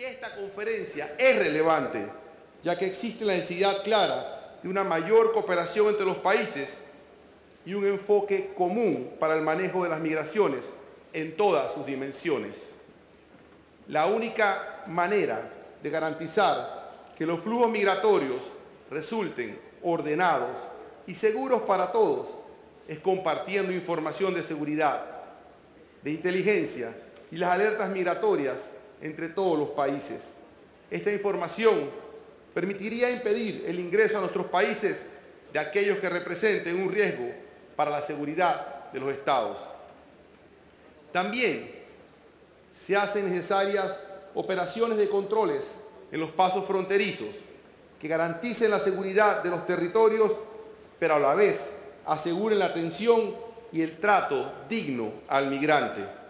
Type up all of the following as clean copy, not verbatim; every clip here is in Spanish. que esta conferencia es relevante, ya que existe la necesidad clara de una mayor cooperación entre los países y un enfoque común para el manejo de las migraciones en todas sus dimensiones. La única manera de garantizar que los flujos migratorios resulten ordenados y seguros para todos es compartiendo información de seguridad, de inteligencia y las alertas migratorias entre todos los países. Esta información permitiría impedir el ingreso a nuestros países de aquellos que representen un riesgo para la seguridad de los estados. También se hacen necesarias operaciones de controles en los pasos fronterizos que garanticen la seguridad de los territorios, pero a la vez aseguren la atención y el trato digno al migrante.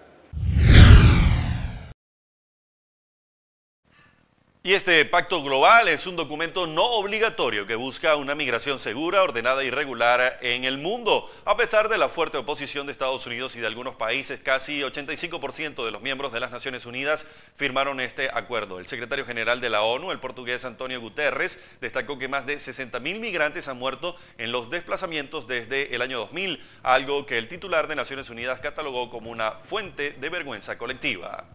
Y este Pacto Global es un documento no obligatorio que busca una migración segura, ordenada y regular en el mundo. A pesar de la fuerte oposición de Estados Unidos y de algunos países, casi 85% de los miembros de las Naciones Unidas firmaron este acuerdo. El secretario general de la ONU, el portugués Antonio Guterres, destacó que más de 60.000 migrantes han muerto en los desplazamientos desde el año 2000, algo que el titular de Naciones Unidas catalogó como una fuente de vergüenza colectiva.